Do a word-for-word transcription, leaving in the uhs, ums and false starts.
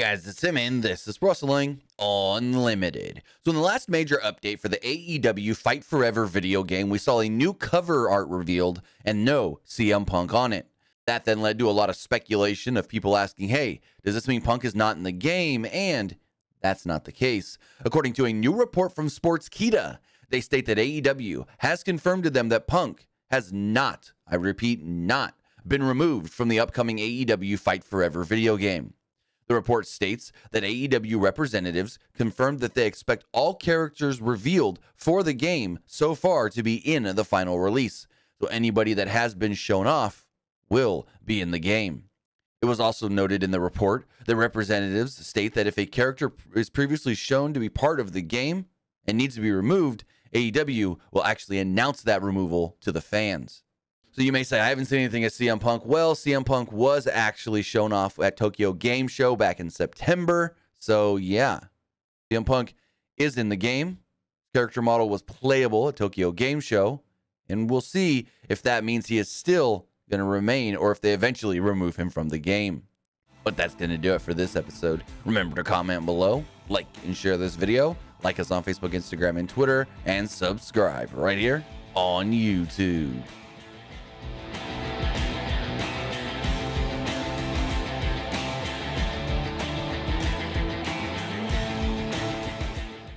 guys, it's Tim and this is Wrestling Unlimited. So in the last major update for the A E W Fight Forever video game, we saw a new cover art revealed and no C M Punk on it. That then led to a lot of speculation of people asking, hey, does this mean Punk is not in the game? And that's not the case. According to a new report from Sportskeeda, they state that A E W has confirmed to them that Punk has not, I repeat, not been removed from the upcoming A E W Fight Forever video game. The report states that A E W representatives confirmed that they expect all characters revealed for the game so far to be in the final release, so anybody that has been shown off will be in the game. It was also noted in the report that representatives state that if a character is previously shown to be part of the game and needs to be removed, A E W will actually announce that removal to the fans. So you may say, I haven't seen anything at C M Punk. Well, C M Punk was actually shown off at Tokyo Game Show back in September. So yeah, C M Punk is in the game. Character model was playable at Tokyo Game Show. And we'll see if that means he is still going to remain or if they eventually remove him from the game. But that's going to do it for this episode. Remember to comment below, like and share this video. Like us on Facebook, Instagram, and Twitter. And subscribe right here on YouTube.